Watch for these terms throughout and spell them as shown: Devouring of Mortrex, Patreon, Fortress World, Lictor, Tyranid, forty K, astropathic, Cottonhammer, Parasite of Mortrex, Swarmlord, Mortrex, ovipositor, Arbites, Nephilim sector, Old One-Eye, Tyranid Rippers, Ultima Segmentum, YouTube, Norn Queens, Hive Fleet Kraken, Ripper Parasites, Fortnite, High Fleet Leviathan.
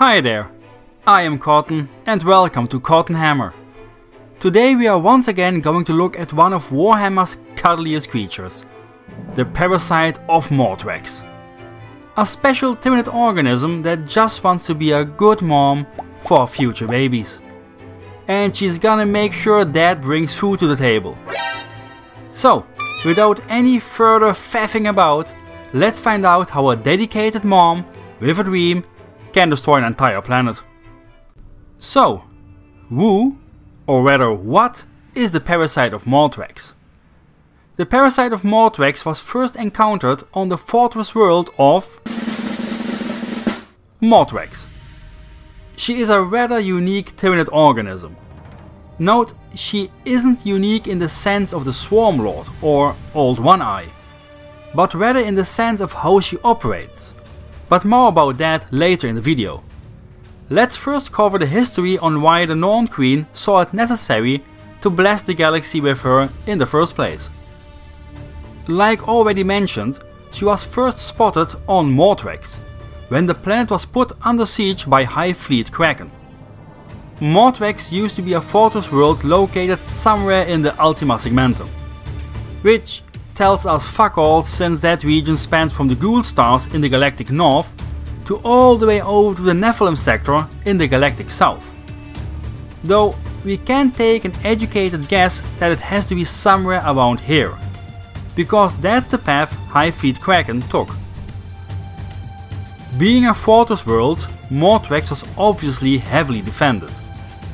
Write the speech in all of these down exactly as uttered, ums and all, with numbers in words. Hi there, I am Cotton and welcome to Cottonhammer. Today we are once again going to look at one of Warhammer's cuddliest creatures, the Parasite of Mortrex. A special Tyranid organism that just wants to be a good mom for future babies. And she's gonna make sure that brings food to the table. So, without any further faffing about, let's find out how a dedicated mom with a dream can destroy an entire planet. So, who, or rather what, is the Parasite of Mortrex? The Parasite of Mortrex was first encountered on the Fortress World of Mortrex. She is a rather unique Tyranid organism. Note, she isn't unique in the sense of the Swarmlord or Old One-Eye, but rather in the sense of how she operates. But more about that later in the video. Let's first cover the history on why the Norn Queen saw it necessary to bless the galaxy with her in the first place. Like already mentioned, she was first spotted on Mortrex, when the planet was put under siege by High Fleet Kraken. Mortrex used to be a fortress world located somewhere in the Ultima Segmentum, which tells us fuck all, since that region spans from the ghoul stars in the galactic north to all the way over to the Nephilim sector in the galactic south. Though we can take an educated guess that it has to be somewhere around here, because that's the path High Fleet Kraken took. Being a fortress world, Mortrex was obviously heavily defended,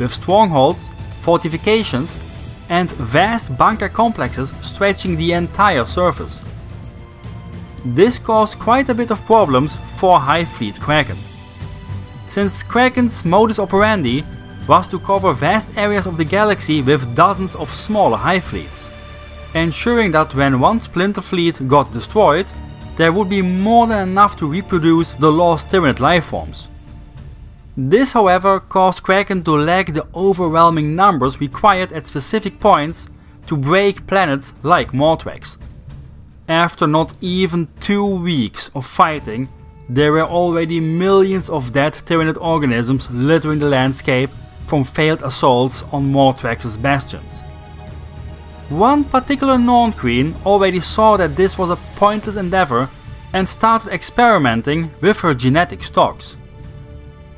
with strongholds, fortifications, and vast bunker complexes stretching the entire surface. This caused quite a bit of problems for High Fleet Kraken, since Kraken's modus operandi was to cover vast areas of the galaxy with dozens of smaller Hive Fleets, ensuring that when one splinter fleet got destroyed, there would be more than enough to reproduce the lost Tyranid lifeforms. This, however, caused Kraken to lack the overwhelming numbers required at specific points to break planets like Mortrex. After not even two weeks of fighting, there were already millions of dead Tyranid organisms littering the landscape from failed assaults on Mortrex's bastions. One particular Norn Queen already saw that this was a pointless endeavor and started experimenting with her genetic stocks.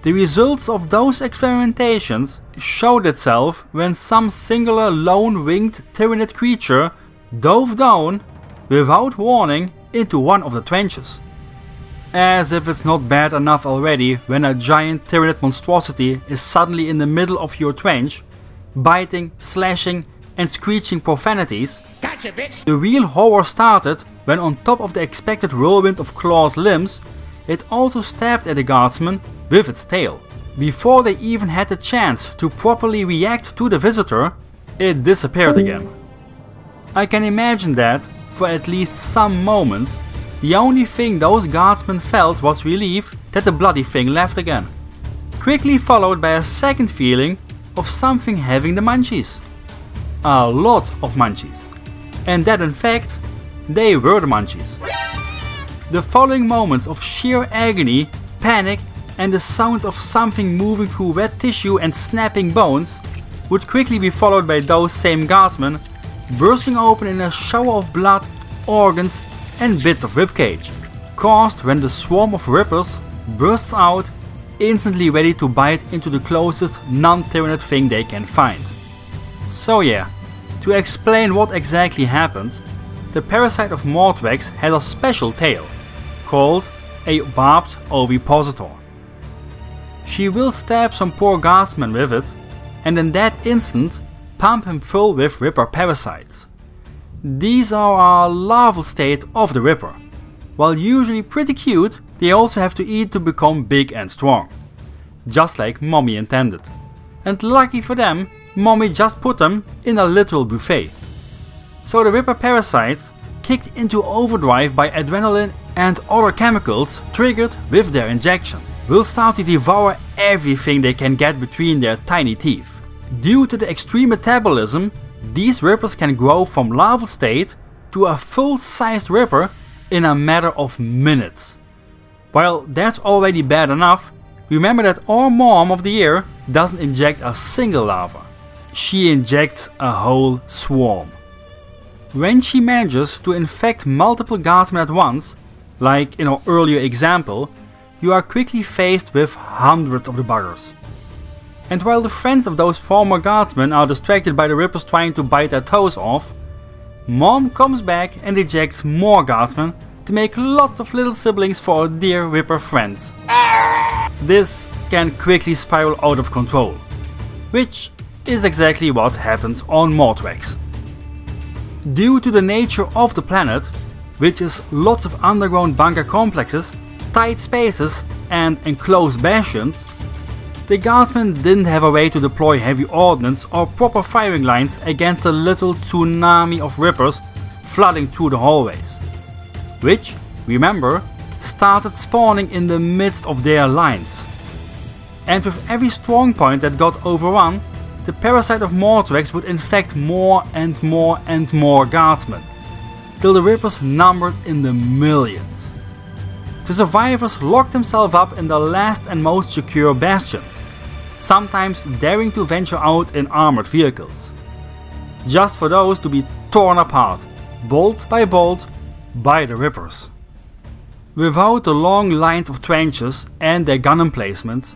The results of those experimentations showed itself when some singular lone-winged Tyranid creature dove down, without warning, into one of the trenches. As if it's not bad enough already when a giant Tyranid monstrosity is suddenly in the middle of your trench, biting, slashing and screeching profanities, gotcha, bitch. The real horror started when, on top of the expected whirlwind of clawed limbs, it also stabbed at the guardsman with its tail. Before they even had the chance to properly react to the visitor, it disappeared again. I can imagine that, for at least some moments, the only thing those guardsmen felt was relief that the bloody thing left again, quickly followed by a second feeling of something having the munchies. A lot of munchies. And that, in fact, they were the munchies. The following moments of sheer agony, panic, and the sounds of something moving through wet tissue and snapping bones would quickly be followed by those same guardsmen bursting open in a shower of blood, organs and bits of ribcage, caused when the swarm of rippers bursts out, instantly ready to bite into the closest non-Tyranid thing they can find. So yeah, to explain what exactly happened, the Parasite of Mortrex had a special tale, called a barbed ovipositor. She will stab some poor guardsman with it, and in that instant pump him full with Ripper Parasites. These are a larval state of the Ripper. While usually pretty cute, they also have to eat to become big and strong. Just like mommy intended. And lucky for them, mommy just put them in a literal buffet. So the Ripper Parasites kicked into overdrive by adrenaline and other chemicals triggered with their injection, will start to devour everything they can get between their tiny teeth. Due to the extreme metabolism, these rippers can grow from larval state to a full-sized ripper in a matter of minutes. While that's already bad enough, Remember that our mom of the year doesn't inject a single larva. She injects a whole swarm. When she manages to infect multiple guardsmen at once, like in our earlier example, you are quickly faced with hundreds of the buggers. And while the friends of those former guardsmen are distracted by the rippers trying to bite their toes off, Mom comes back and ejects more guardsmen to make lots of little siblings for our dear ripper friends. This can quickly spiral out of control, which is exactly what happens on Mortrex. Due to the nature of the planet, which is lots of underground bunker complexes, tight spaces and enclosed bastions, the guardsmen didn't have a way to deploy heavy ordnance or proper firing lines against the little tsunami of rippers flooding through the hallways, which, remember, started spawning in the midst of their lines. And with every strong point that got overrun, the parasite of Mortrex would infect more and more and more guardsmen, till the rippers numbered in the millions. The survivors locked themselves up in the last and most secure bastions, sometimes daring to venture out in armored vehicles, just for those to be torn apart, bolt by bolt, by the rippers. Without the long lines of trenches and their gun emplacements,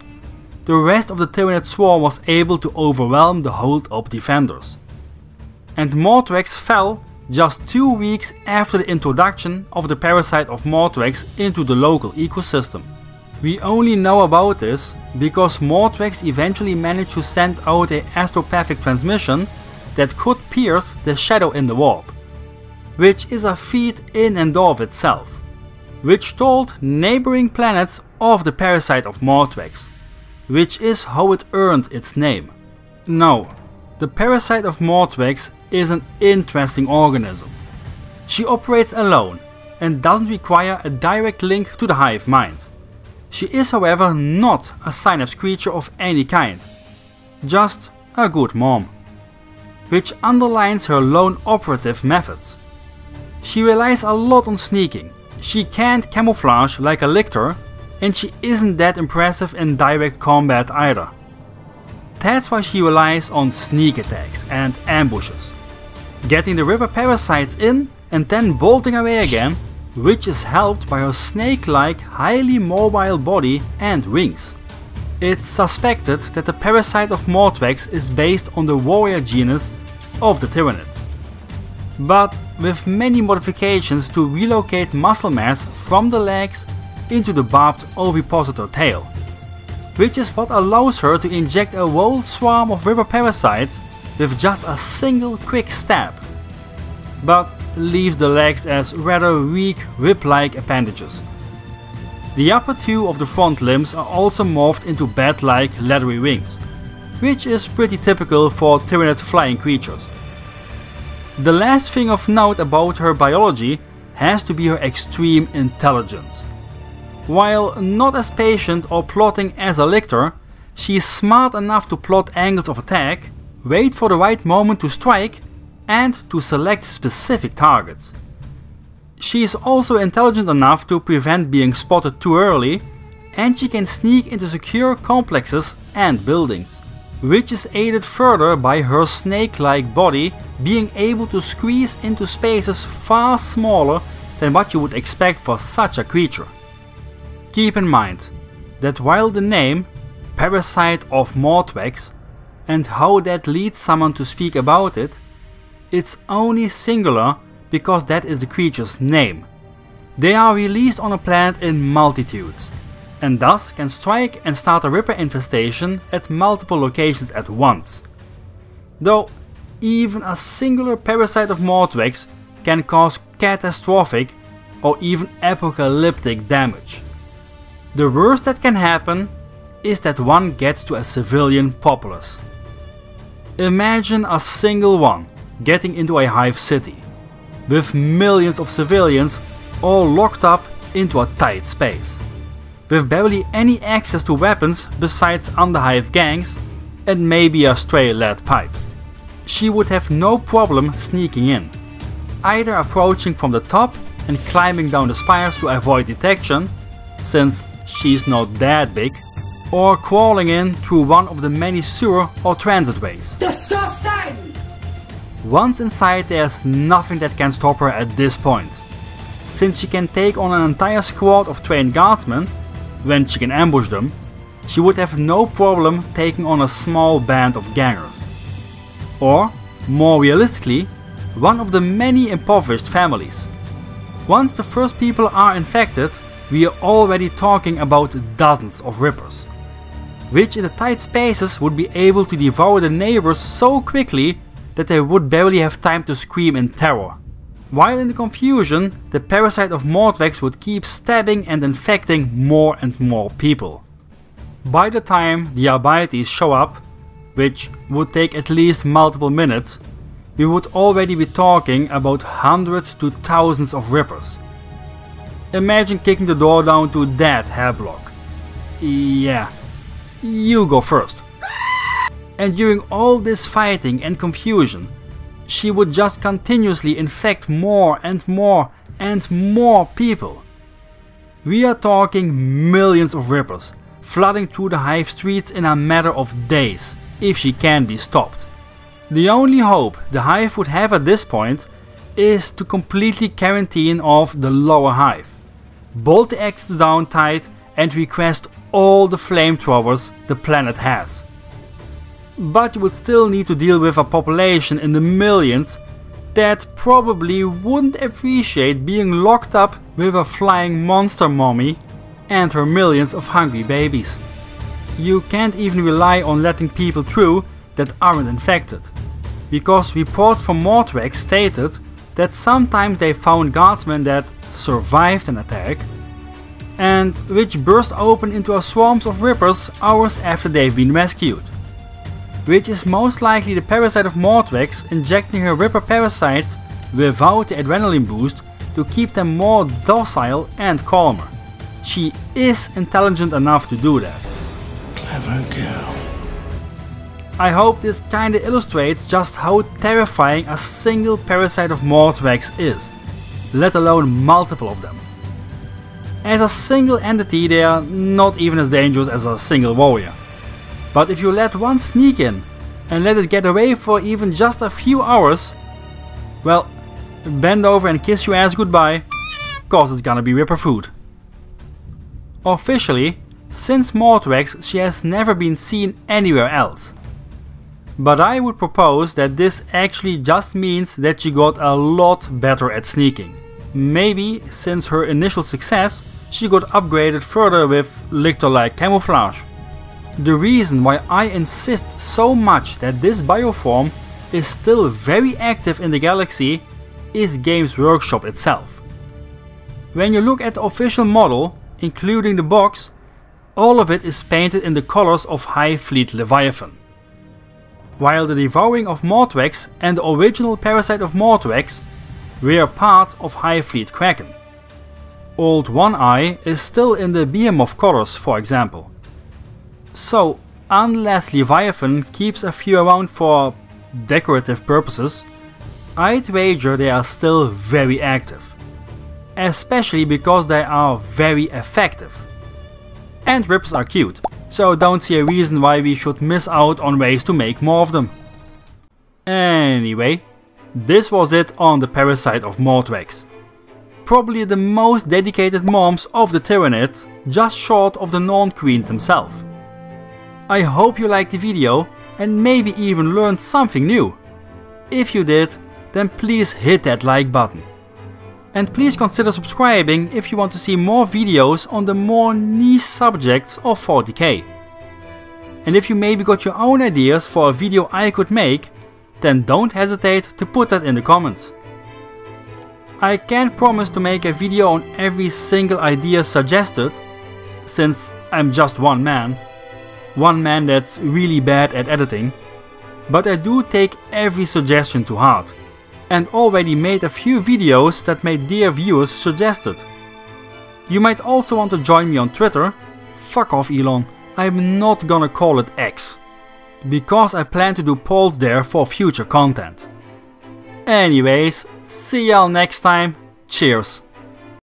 the rest of the Tyranid swarm was able to overwhelm the hold-up defenders. And Mortrex fell just two weeks after the introduction of the parasite of Mortrex into the local ecosystem. We only know about this because Mortrex eventually managed to send out an astropathic transmission that could pierce the shadow in the warp, which is a feat in and of itself, which told neighboring planets of the parasite of Mortrex, which is how it earned its name. Now, the parasite of Mortrex is an interesting organism. She operates alone and doesn't require a direct link to the hive mind. She is, however, not a synapse creature of any kind, just a good mom, which underlines her lone operative methods. She relies a lot on sneaking. She can't camouflage like a Lictor, and she isn't that impressive in direct combat either. That's why she relies on sneak attacks and ambushes, getting the Ripper Parasites in and then bolting away again, which is helped by her snake-like, highly mobile body and wings. It's suspected that the parasite of Mortrex is based on the warrior genus of the Tyranid, but with many modifications to relocate muscle mass from the legs into the barbed ovipositor tail, which is what allows her to inject a whole swarm of river parasites with just a single quick stab, but leaves the legs as rather weak whip-like appendages. The upper two of the front limbs are also morphed into bat-like leathery wings, which is pretty typical for Tyranid flying creatures. The last thing of note about her biology has to be her extreme intelligence. While not as patient or plotting as a Lictor, she is smart enough to plot angles of attack, wait for the right moment to strike, and to select specific targets. She is also intelligent enough to prevent being spotted too early, and she can sneak into secure complexes and buildings, which is aided further by her snake-like body being able to squeeze into spaces far smaller than what you would expect for such a creature. Keep in mind that while the name Parasite of Mortrex and how that leads someone to speak about it, it's only singular because that is the creature's name. They are released on a planet in multitudes and thus can strike and start a ripper infestation at multiple locations at once. Though even a singular parasite of Mortrex can cause catastrophic or even apocalyptic damage. The worst that can happen is that one gets to a civilian populace. Imagine a single one getting into a hive city, with millions of civilians all locked up into a tight space, with barely any access to weapons besides underhive gangs and maybe a stray lead pipe. She would have no problem sneaking in, either approaching from the top and climbing down the spires to avoid detection, since she's not that big, or crawling in through one of the many sewer or transit ways. Disgusting! Once inside, there's nothing that can stop her at this point. Since she can take on an entire squad of trained guardsmen, when she can ambush them, she would have no problem taking on a small band of gangers. Or, more realistically, one of the many impoverished families. Once the first people are infected, we are already talking about dozens of rippers, which in the tight spaces would be able to devour the neighbors so quickly that they would barely have time to scream in terror. While in the confusion, the parasite of Mortrex would keep stabbing and infecting more and more people. By the time the Arbites show up, which would take at least multiple minutes, we would already be talking about hundreds to thousands of rippers. Imagine kicking the door down to that hair block. Yeah, you go first. And during all this fighting and confusion, she would just continuously infect more and more and more people. We are talking millions of rippers flooding through the Hive streets in a matter of days, if she can be stopped. The only hope the Hive would have at this point is to completely quarantine off the lower Hive, bolt the exits down tight and request all the flamethrowers the planet has. But you would still need to deal with a population in the millions that probably wouldn't appreciate being locked up with a flying monster mommy and her millions of hungry babies. You can't even rely on letting people through that aren't infected, because reports from Mortrex stated that sometimes they found guardsmen that survived an attack and which burst open into a swarms of rippers hours after they've been rescued, which is most likely the parasite of Mortrex injecting her Ripper Parasites without the adrenaline boost to keep them more docile and calmer. She is intelligent enough to do that. Clever girl. I hope this kinda illustrates just how terrifying a single parasite of Mortrex is, let alone multiple of them. As a single entity, they are not even as dangerous as a single warrior. But if you let one sneak in and let it get away for even just a few hours, well, bend over and kiss your ass goodbye, cause it's gonna be Ripper food. Officially, since Mortrex, she has never been seen anywhere else. But I would propose that this actually just means that she got a lot better at sneaking. Maybe, since her initial success, she got upgraded further with Lictor-like camouflage. The reason why I insist so much that this bioform is still very active in the galaxy is Games Workshop itself. When you look at the official model, including the box, all of it is painted in the colors of High Fleet Leviathan. While the Devouring of Mortrex and the original Parasite of Mortrex were part of High Fleet Kraken. Old One-Eye is still in the Behemoth colors, for example. So, unless Leviathan keeps a few around for decorative purposes, I'd wager they are still very active. Especially because they are very effective. And rips are cute, so don't see a reason why we should miss out on ways to make more of them. Anyway, this was it on the Parasite of Mortrex. Probably the most dedicated moms of the Tyranids, just short of the Norn Queens themselves. I hope you liked the video and maybe even learned something new. If you did, then please hit that like button. And please consider subscribing if you want to see more videos on the more niche subjects of forty K. And if you maybe got your own ideas for a video I could make, then don't hesitate to put that in the comments. I can't promise to make a video on every single idea suggested, since I'm just one man. One man that's really bad at editing, but I do take every suggestion to heart and already made a few videos that my dear viewers suggested. You might also want to join me on Twitter. Fuck off, Elon, I'm not gonna call it X, because I plan to do polls there for future content. Anyways, see y'all next time, cheers!